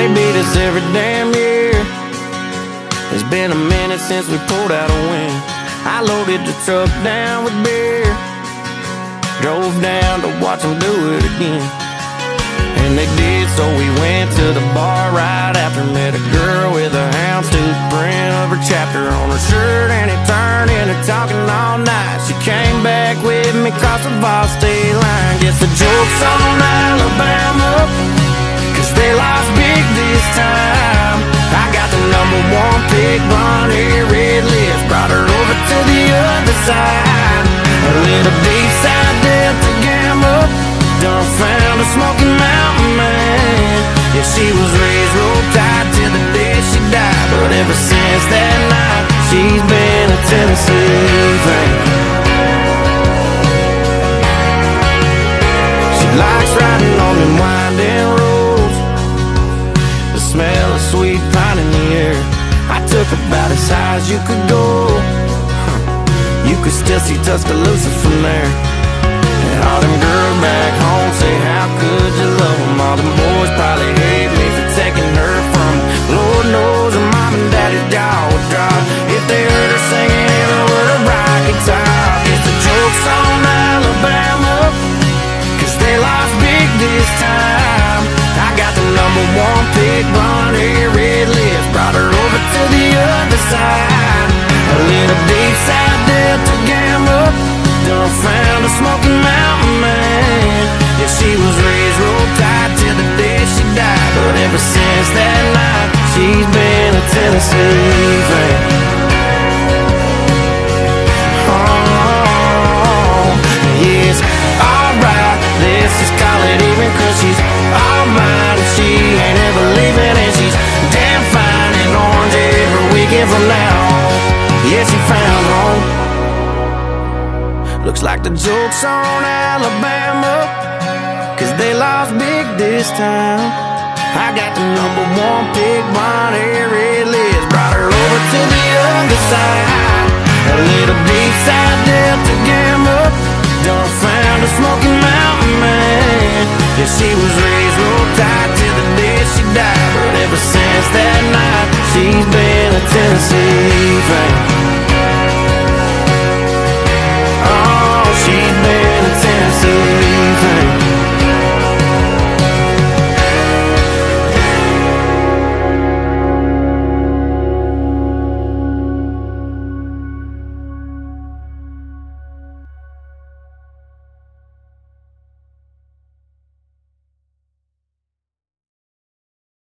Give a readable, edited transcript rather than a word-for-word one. They beat us every damn year. It's been a minute since we pulled out a win. I loaded the truck down with beer, drove down to watch them do it again. And they did, so we went to the bar right after. Met a girl with a houndstooth print of her chapter on her shirt, and it turned into talking all night. She came back with me across the Vol state line. Guess the joke's on Alabama, cause they lost big this time. I got the #1 pick, blonde hair, red lips, brought her over to the other side. A little deep side Delta Gamma, done found a Smoky mountain man. Yeah, she was raised roll tight till the day she died, but ever since that night, she's been a Tennessee fan. She likes riding on them winding roads, the smell of sweet pine in the air. I took about as high as you could go, you could still see Tuscaloosa from there. And all them girls back home say, how could you love them? All them boys probably hate me for taking her from them. Lord knows her mom and daddy's jaw would drop if they heard her singing in over the Rocky Top. It's the joke's on Alabama, cause they lost big this time. I got the #1 pick, blonde hair, red lips, brought her over to the other side. A little deep side Delta Gamma, done found a Smoky mountain man. Yeah, she was raised roll tight till the day she died, but ever since that night, she's been a Tennessee fan. Oh, yes, alright, let's just call it even, cause she's all mine, and she ain't ever leaving, and she's damn fine and orange every weekend from now on. Yeah, she found home. Looks like the joke's on Alabama, cause they lost big this time. I got the #1 pick, blonde hair, red lips, brought her over to the other side. A little deep side Delta Gamma, done found a Smoky mountain man.